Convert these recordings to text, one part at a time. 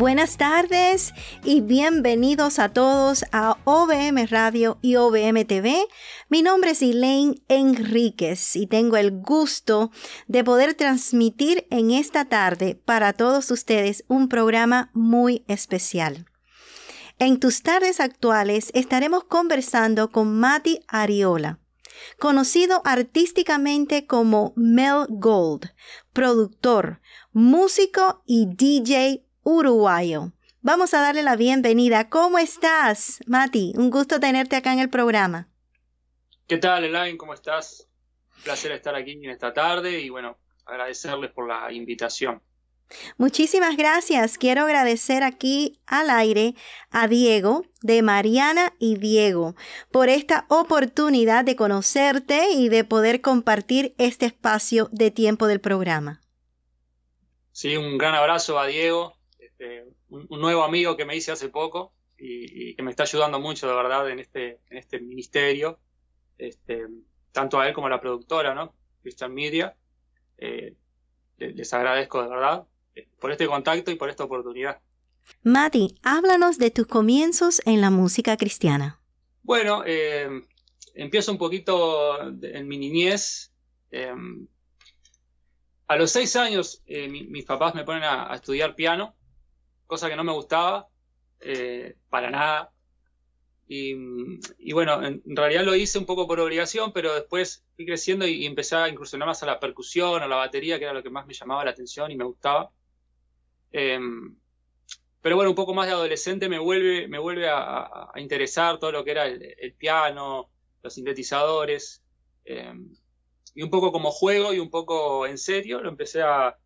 Buenas tardes y bienvenidos a todos a OVM Radio y OVM TV. Mi nombre es Elaine Enríquez y tengo el gusto de poder transmitir en esta tarde para todos ustedes un programa muy especial. En Tus Tardes Actuales estaremos conversando con Mati Ariola, conocido artísticamente como MelGod, productor, músico y DJ uruguayo. Vamos a darle la bienvenida. ¿Cómo estás, Mati? Un gusto tenerte acá en el programa. ¿Qué tal, Elaine? ¿Cómo estás? Un placer estar aquí en esta tarde y bueno, agradecerles por la invitación. Muchísimas gracias. Quiero agradecer aquí al aire a Diego de Mariana y Diego por esta oportunidad de conocerte y de poder compartir este espacio de tiempo del programa. Sí, un gran abrazo a Diego, un nuevo amigo que me hice hace poco y que me está ayudando mucho, de verdad, en este ministerio, tanto a él como a la productora, ¿no? Christian Media. Les agradezco, de verdad, por este contacto y por esta oportunidad. Mati, háblanos de tus comienzos en la música cristiana. Bueno, empiezo un poquito en mi niñez. A los 6 años mis papás me ponen a estudiar piano, cosa que no me gustaba para nada. Y bueno, en realidad lo hice un poco por obligación, pero después fui creciendo y empecé a incursionar más a la percusión, a la batería, que era lo que más me llamaba la atención y me gustaba. Pero bueno, un poco más de adolescente me vuelve a interesar todo lo que era el piano, los sintetizadores. Y un poco como juego y un poco en serio, lo empecé a...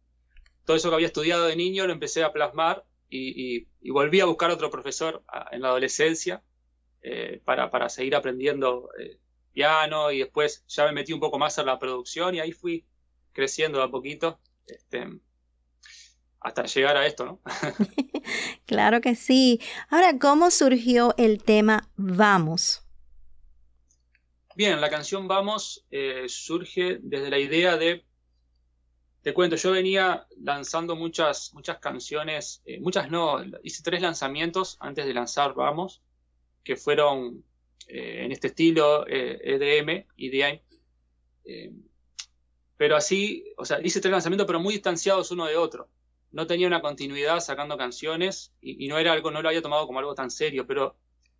Todo eso que había estudiado de niño lo empecé a plasmar y volví a buscar otro profesor en la adolescencia. Para seguir aprendiendo piano y después ya me metí un poco más a la producción y ahí fui creciendo de a poquito hasta llegar a esto, ¿no? Claro que sí. Ahora, ¿cómo surgió el tema Vamos? Bien, la canción Vamos surge desde la idea de... Te cuento, yo venía lanzando muchas canciones, hice 3 lanzamientos antes de lanzar Vamos, que fueron en este estilo EDM, EDM. Pero así, o sea, hice 3 lanzamientos, pero muy distanciados uno de otro. No tenía una continuidad sacando canciones y no era algo, no lo había tomado como algo tan serio, pero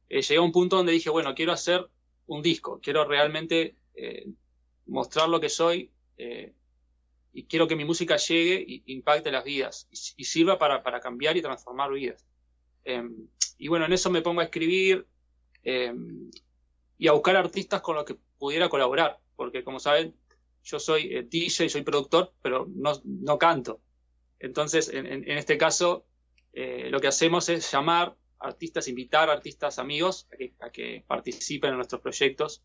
llegué a un punto donde dije, bueno, quiero hacer un disco, quiero realmente mostrar lo que soy y quiero que mi música llegue y impacte las vidas y sirva para cambiar y transformar vidas. Y bueno, en eso me pongo a escribir y a buscar artistas con los que pudiera colaborar, porque como saben, yo soy DJ, soy productor, pero no canto. Entonces, en este caso, lo que hacemos es llamar artistas, invitar artistas amigos a que participen en nuestros proyectos.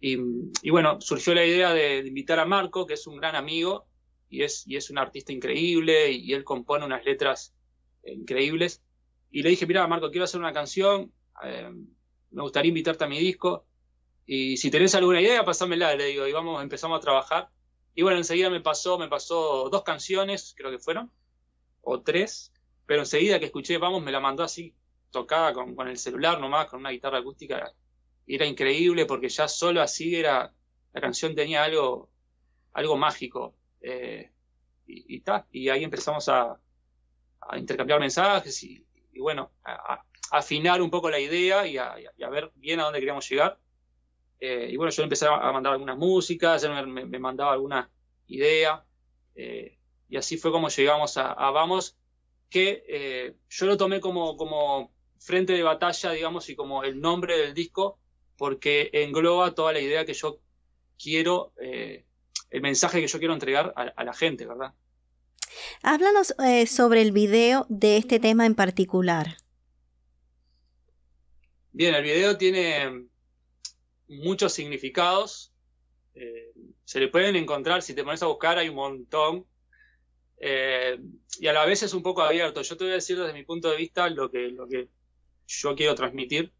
Y bueno, surgió la idea de invitar a Marco, que es un gran amigo y es un artista increíble y él compone unas letras increíbles. Y le dije, mira, Marco, quiero hacer una canción, me gustaría invitarte a mi disco, y si tenés alguna idea, pasámela, le digo, y empezamos a trabajar. Y bueno, enseguida me pasó 2 canciones, creo que fueron, o 3, pero enseguida que escuché Vamos, me la mandó así, tocada con el celular nomás, con una guitarra acústica, y era increíble porque ya solo así era, la canción tenía algo mágico, y ahí empezamos a intercambiar mensajes, y bueno, a afinar un poco la idea y a ver bien a dónde queríamos llegar. Y bueno, yo empecé a mandar algunas músicas, él me mandaba alguna idea, y así fue como llegamos a Vamos, que yo lo tomé como frente de batalla, digamos, y como el nombre del disco, porque engloba toda la idea que yo quiero, el mensaje que yo quiero entregar a la gente, ¿verdad? Háblanos sobre el video de este tema en particular. Bien, el video tiene muchos significados. Se le pueden encontrar, si te pones a buscar, hay un montón. Y a la vez es un poco abierto. Yo te voy a decir desde mi punto de vista lo que yo quiero transmitir,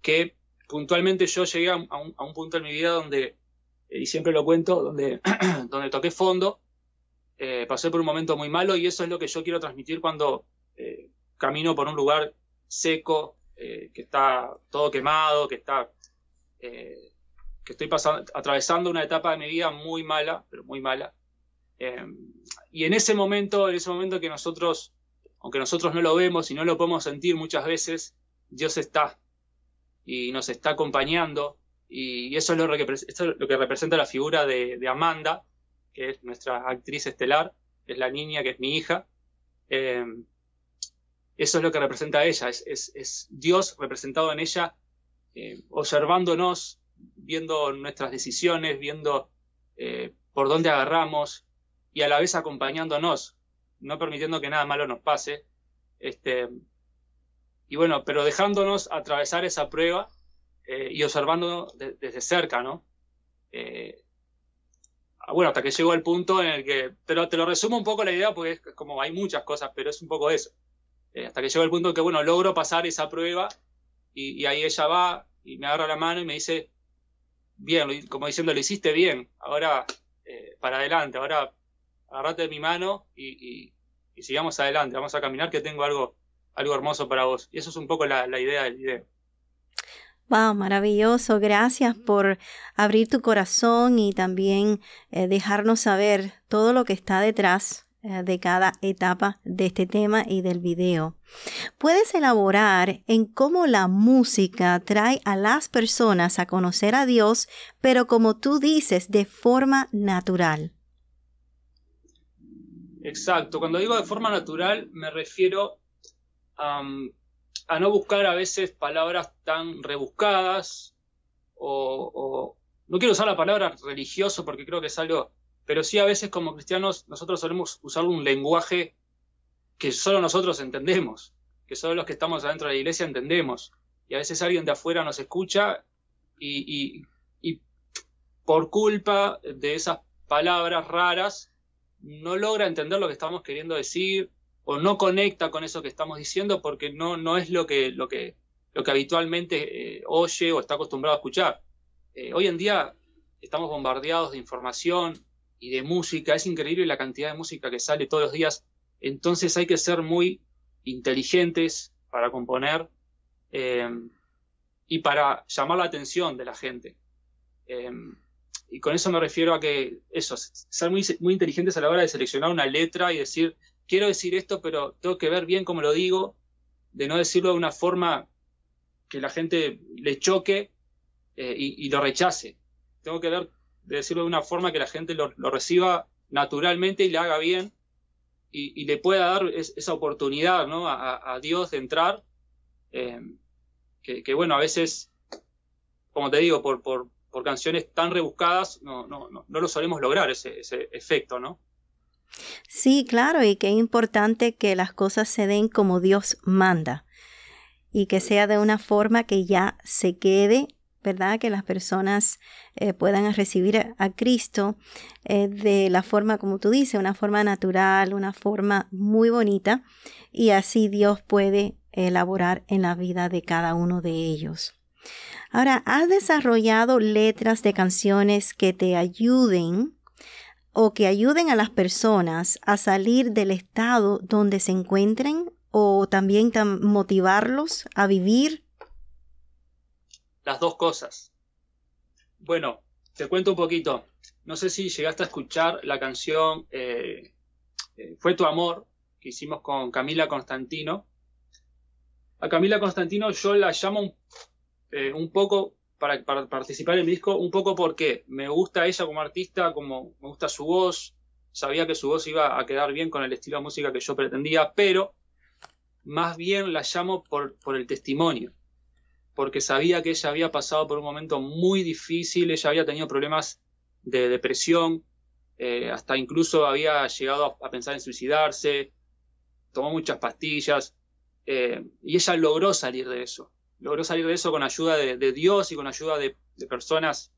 que puntualmente yo llegué a un punto en mi vida donde, y siempre lo cuento, donde toqué fondo. Pasé por un momento muy malo y eso es lo que yo quiero transmitir cuando camino por un lugar seco, que está todo quemado, que está... que estoy atravesando una etapa de mi vida muy mala, pero muy mala. Y en ese momento que nosotros, aunque nosotros no lo vemos y no lo podemos sentir muchas veces, Dios está y nos está acompañando. Y eso es lo que representa la figura de Amanda, que es nuestra actriz estelar, que es la niña, que es mi hija. Eso es lo que representa a ella, es Dios representado en ella, observándonos, viendo nuestras decisiones, viendo por dónde agarramos y a la vez acompañándonos, no permitiendo que nada malo nos pase. Y bueno, pero dejándonos atravesar esa prueba y observándonos desde cerca, ¿no? Bueno, hasta que llegó el punto en el que... Te lo resumo un poco la idea, porque es como hay muchas cosas, pero es un poco eso. Hasta que llegó el punto en que, bueno, logro pasar esa prueba y ahí ella va y me agarra la mano y me dice... Bien, como diciendo, lo hiciste bien, ahora para adelante, ahora agarrate de mi mano y sigamos adelante, vamos a caminar que tengo algo hermoso para vos. Y eso es un poco la idea del video. Wow, maravilloso, gracias por abrir tu corazón y también dejarnos saber todo lo que está detrás de cada etapa de este tema y del video. ¿Puedes elaborar en cómo la música trae a las personas a conocer a Dios, pero como tú dices, de forma natural? Exacto. Cuando digo de forma natural, me refiero a no buscar a veces palabras tan rebuscadas o no quiero usar la palabra religioso porque creo que es algo... Pero sí a veces como cristianos nosotros solemos usar un lenguaje que solo nosotros entendemos, que solo los que estamos adentro de la iglesia entendemos. Y a veces alguien de afuera nos escucha y por culpa de esas palabras raras no logra entender lo que estamos queriendo decir o no conecta con eso que estamos diciendo porque no es lo que habitualmente oye o está acostumbrado a escuchar. Hoy en día estamos bombardeados de información y de música, es increíble la cantidad de música que sale todos los días, entonces hay que ser muy inteligentes para componer y para llamar la atención de la gente. Y con eso me refiero a que eso, ser muy inteligentes a la hora de seleccionar una letra y decir, quiero decir esto, pero tengo que ver bien cómo lo digo, de no decirlo de una forma que la gente le choque y lo rechace. Tengo que ver de decirlo de una forma que la gente lo reciba naturalmente y le haga bien y le pueda dar esa oportunidad, ¿no? a Dios de entrar, que bueno, a veces, como te digo, por canciones tan rebuscadas no lo solemos lograr ese efecto, ¿no? Sí, claro, y que es importante que las cosas se den como Dios manda y que sea de una forma que ya se quede, ¿verdad? Que las personas puedan recibir a Cristo de la forma, como tú dices, una forma natural, una forma muy bonita, y así Dios puede elaborar en la vida de cada uno de ellos. Ahora, ¿has desarrollado letras de canciones que te ayuden o que ayuden a las personas a salir del estado donde se encuentren o también motivarlos a vivir? Las dos cosas. Bueno, te cuento un poquito. No sé si llegaste a escuchar la canción Fue tu amor, que hicimos con Camila Constantino. A Camila Constantino yo la llamo un poco, para participar en mi disco, un poco porque me gusta ella como artista, como me gusta su voz. Sabía que su voz iba a quedar bien con el estilo de música que yo pretendía, pero más bien la llamo por el testimonio. Porque sabía que ella había pasado por un momento muy difícil, ella había tenido problemas de depresión, hasta incluso había llegado a pensar en suicidarse, tomó muchas pastillas, y ella logró salir de eso con ayuda de Dios y con ayuda de personas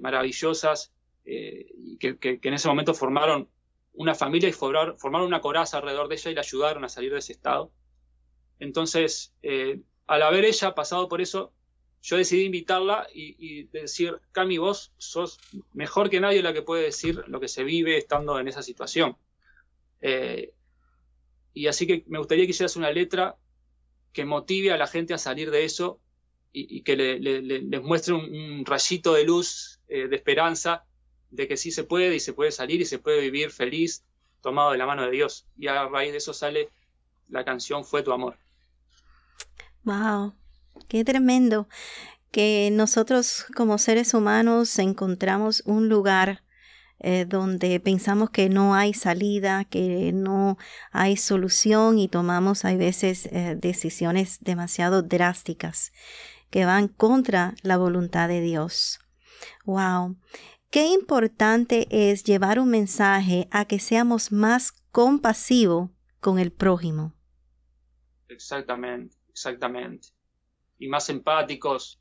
maravillosas que en ese momento formaron una familia y formaron una coraza alrededor de ella y la ayudaron a salir de ese estado. Entonces... al haber ella pasado por eso, yo decidí invitarla y decir, Cami, vos sos mejor que nadie la que puede decir lo que se vive estando en esa situación. Y así que me gustaría que hicieras una letra que motive a la gente a salir de eso y que les muestre un rayito de luz, de esperanza, de que sí se puede y se puede salir y se puede vivir feliz, tomado de la mano de Dios. Y a raíz de eso sale la canción Fue tu amor. ¡Wow! ¡Qué tremendo! Que nosotros como seres humanos encontramos un lugar donde pensamos que no hay salida, que no hay solución y tomamos a veces decisiones demasiado drásticas que van contra la voluntad de Dios. ¡Wow! Qué importante es llevar un mensaje a que seamos más compasivos con el prójimo. Exactamente, exactamente. Y más empáticos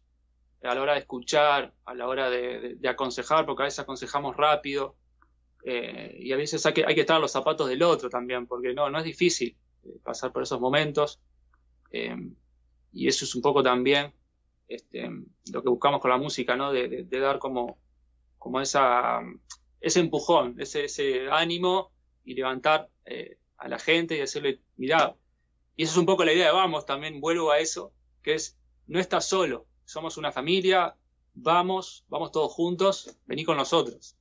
a la hora de escuchar, a la hora de aconsejar, porque a veces aconsejamos rápido y a veces hay que estar en los zapatos del otro también, porque no es difícil pasar por esos momentos y eso es un poco también lo que buscamos con la música, ¿no? De dar como ese empujón, ese ánimo y levantar a la gente y decirle, mirá, y eso es un poco la idea de Vamos, también vuelvo a eso, que es, no estás solo, somos una familia, vamos todos juntos, vení con nosotros.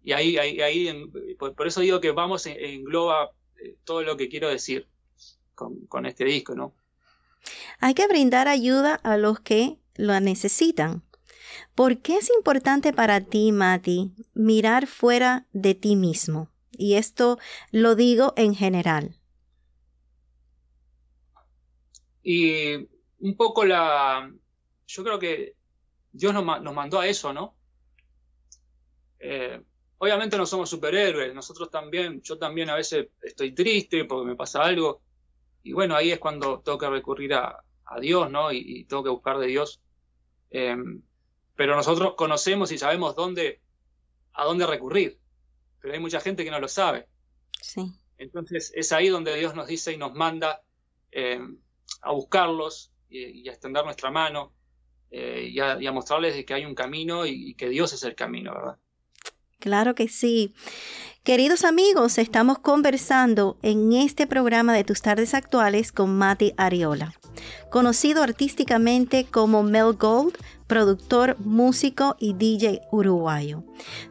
Y ahí por eso digo que Vamos engloba todo lo que quiero decir con este disco, ¿no? Hay que brindar ayuda a los que lo necesitan. ¿Por qué es importante para ti, Mati, mirar fuera de ti mismo? Y esto lo digo en general. Y un poco yo creo que Dios nos mandó a eso, ¿no? Obviamente no somos superhéroes, nosotros también, yo también a veces estoy triste porque me pasa algo, y bueno, ahí es cuando tengo que recurrir a Dios, ¿no? Y tengo que buscar de Dios. Pero nosotros conocemos y sabemos a dónde recurrir, pero hay mucha gente que no lo sabe. Sí. Entonces es ahí donde Dios nos dice y nos manda a buscarlos y a extender nuestra mano y a mostrarles que hay un camino y que Dios es el camino, ¿verdad? Claro que sí. Queridos amigos, estamos conversando en este programa de Tus Tardes Actuales con Mati Ariola, conocido artísticamente como MelGod, productor, músico y DJ uruguayo.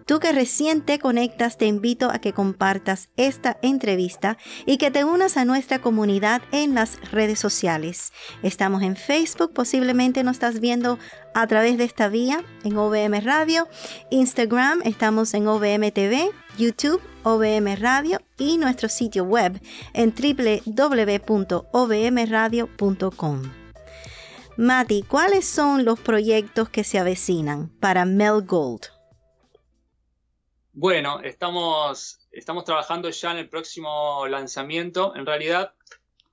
Tú que recién te conectas, te invito a que compartas esta entrevista y que te unas a nuestra comunidad en las redes sociales. Estamos en Facebook, posiblemente nos estás viendo a través de esta vía, en OVM Radio, Instagram, estamos en OVM TV, YouTube, OVM Radio y nuestro sitio web en www.ovmradio.com. Mati, ¿cuáles son los proyectos que se avecinan para MelGod? Bueno, estamos trabajando ya en el próximo lanzamiento. En realidad,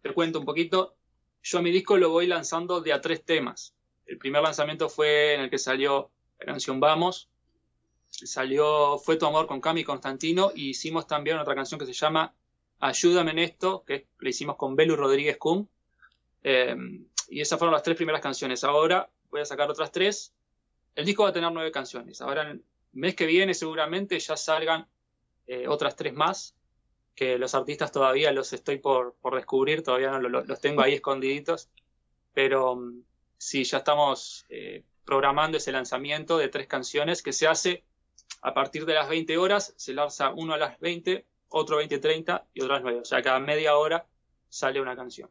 te cuento un poquito, yo a mi disco lo voy lanzando de a 3 temas. El primer lanzamiento fue en el que salió la canción Vamos, salió Fue tu amor con Camila Constantino, y hicimos también otra canción que se llama Ayúdame en esto, que la hicimos con Belu Rodríguez Kuhn. Y esas fueron las 3 primeras canciones. Ahora voy a sacar otras 3. El disco va a tener 9 canciones. Ahora el mes que viene seguramente ya salgan otras 3 más, que los artistas todavía los estoy por descubrir, todavía no los tengo ahí escondiditos. Pero sí, ya estamos programando ese lanzamiento de 3 canciones que se hace a partir de las 20 horas. Se lanza uno a las 20, otro 20:30 y otro a las 9. O sea, cada media hora sale una canción.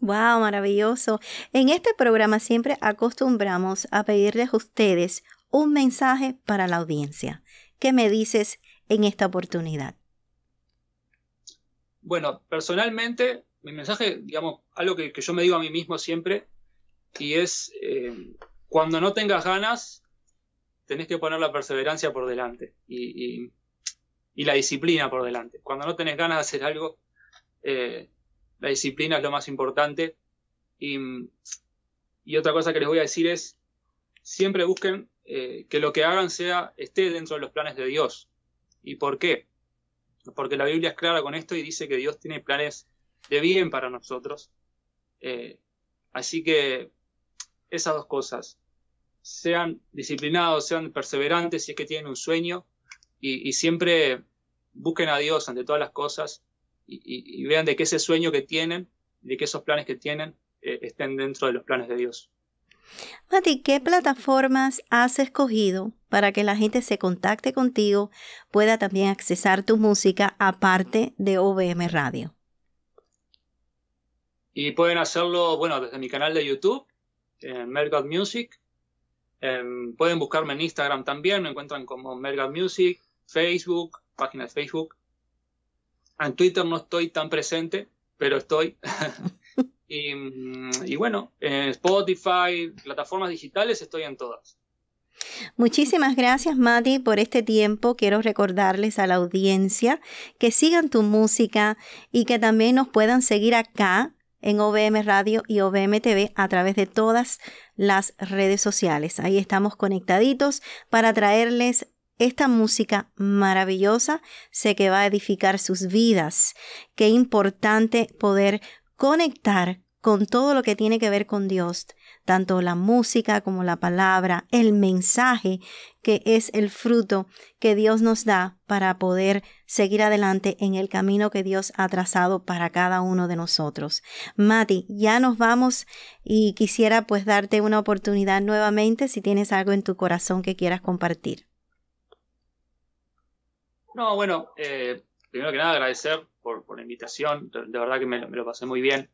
¡Wow! Maravilloso. En este programa siempre acostumbramos a pedirles a ustedes un mensaje para la audiencia. ¿Qué me dices en esta oportunidad? Bueno, personalmente, mi mensaje, digamos, algo que yo me digo a mí mismo siempre, y es, cuando no tengas ganas, tenés que poner la perseverancia por delante y la disciplina por delante. Cuando no tenés ganas de hacer algo, la disciplina es lo más importante. Y otra cosa que les voy a decir es, siempre busquen que lo que hagan esté dentro de los planes de Dios. ¿Y por qué? Porque la Biblia es clara con esto y dice que Dios tiene planes de bien para nosotros. Así que esas 2 cosas, sean disciplinados, sean perseverantes si es que tienen un sueño, y siempre busquen a Dios ante todas las cosas. y vean de que ese sueño que tienen, de que esos planes que tienen, estén dentro de los planes de Dios. Mati, ¿qué plataformas has escogido para que la gente se contacte contigo, pueda también accesar tu música aparte de OVM Radio? Y pueden hacerlo, bueno, desde mi canal de YouTube, MelGod Music. Pueden buscarme en Instagram también, me encuentran como MelGod Music, Facebook, página de Facebook. En Twitter no estoy tan presente, pero estoy. Y bueno, en Spotify, plataformas digitales, estoy en todas. Muchísimas gracias, Mati, por este tiempo. Quiero recordarles a la audiencia que sigan tu música y que también nos puedan seguir acá en OVM Radio y OVM TV a través de todas las redes sociales. Ahí estamos conectaditos para traerles esta música maravillosa. Sé que va a edificar sus vidas. Qué importante poder conectar con todo lo que tiene que ver con Dios, tanto la música como la palabra, el mensaje que es el fruto que Dios nos da para poder seguir adelante en el camino que Dios ha trazado para cada uno de nosotros. Mati, ya nos vamos y quisiera pues darte una oportunidad nuevamente si tienes algo en tu corazón que quieras compartir. No, bueno, primero que nada agradecer por la invitación, de verdad que me lo pasé muy bien.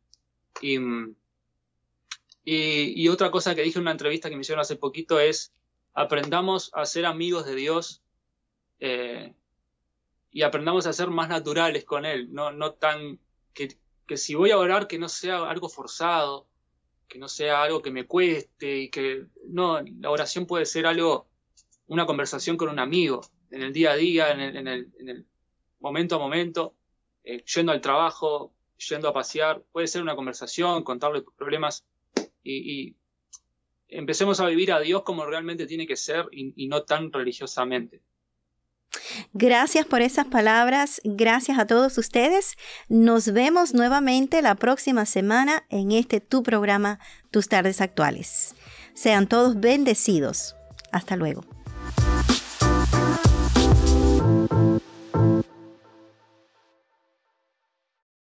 Y otra cosa que dije en una entrevista que me hicieron hace poquito es: aprendamos a ser amigos de Dios y aprendamos a ser más naturales con Él, no tan que si voy a orar que no sea algo forzado, que no sea algo que me cueste, y que no, la oración puede ser algo, una conversación con un amigo en el día a día, en el momento a momento, yendo al trabajo, yendo a pasear, puede ser una conversación, contarle tus problemas y empecemos a vivir a Dios como realmente tiene que ser y no tan religiosamente. Gracias por esas palabras, gracias a todos ustedes. Nos vemos nuevamente la próxima semana en este tu programa, Tus Tardes Actuales. Sean todos bendecidos. Hasta luego.